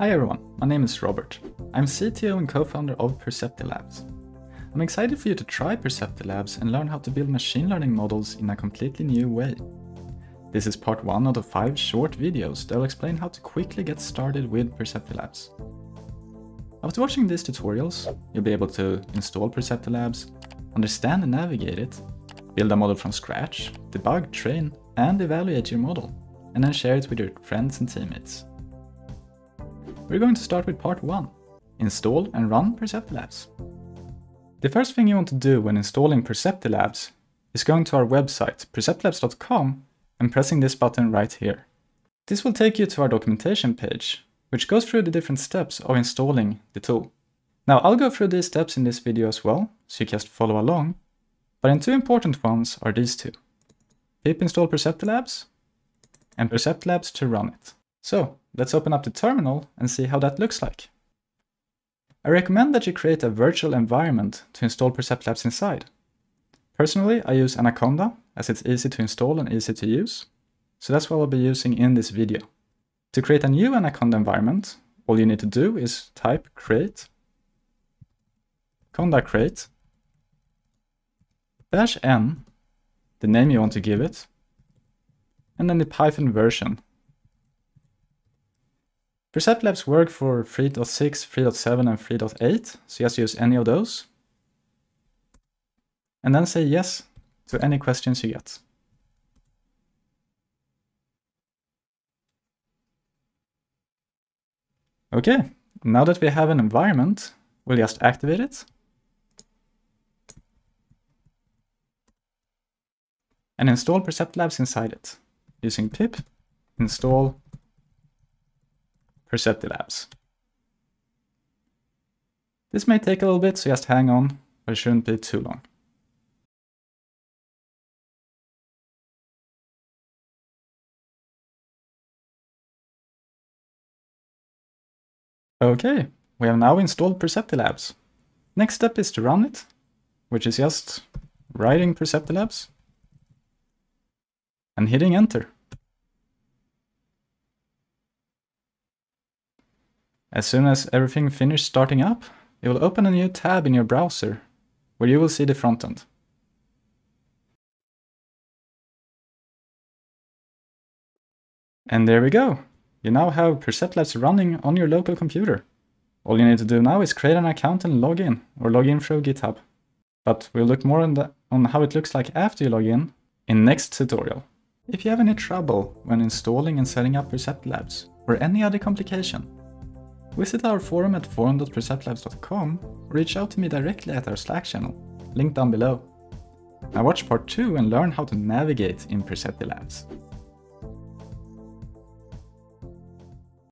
Hi everyone, my name is Robert. I'm CTO and co-founder of PerceptiLabs. I'm excited for you to try PerceptiLabs and learn how to build machine learning models in a completely new way. This is part 1 out of 5 short videos that will explain how to quickly get started with PerceptiLabs. After watching these tutorials, you'll be able to install PerceptiLabs, understand and navigate it, build a model from scratch, debug, train, and evaluate your model, and then share it with your friends and teammates. We're going to start with part 1, install and run PerceptiLabs. The first thing you want to do when installing PerceptiLabs is going to our website perceptilabs.com and pressing this button right here. This will take you to our documentation page, which goes through the different steps of installing the tool. Now I'll go through these steps in this video as well, so you just follow along, but in two important ones are these two. Pip install PerceptiLabs and PerceptiLabs to run it. So let's open up the terminal and see how that looks like. I recommend that you create a virtual environment to install PerceptiLabs inside. Personally, I use Anaconda as it's easy to install and easy to use, so that's what I'll be using in this video. To create a new Anaconda environment, all you need to do is type create Anaconda create -n, the name you want to give it, and then the Python version. PerceptiLabs work for 3.6, 3.7 and 3.8, so just use any of those. And then say yes to any questions you get. Okay, now that we have an environment, we'll just activate it. And install PerceptiLabs inside it, using pip install PerceptiLabs. This may take a little bit, so just hang on, but it shouldn't be too long. Okay, we have now installed PerceptiLabs. Next step is to run it, which is just writing PerceptiLabs and hitting enter. As soon as everything finished starting up, it will open a new tab in your browser, where you will see the front end. And there we go! You now have PerceptiLabs running on your local computer. All you need to do now is create an account and log in, or log in through GitHub. But we'll look more on how it looks like after you log in next tutorial. If you have any trouble when installing and setting up PerceptiLabs, or any other complication, visit our forum at forum.perceptilabs.com or reach out to me directly at our Slack channel, linked down below. Now watch part 2 and learn how to navigate in PerceptiLabs.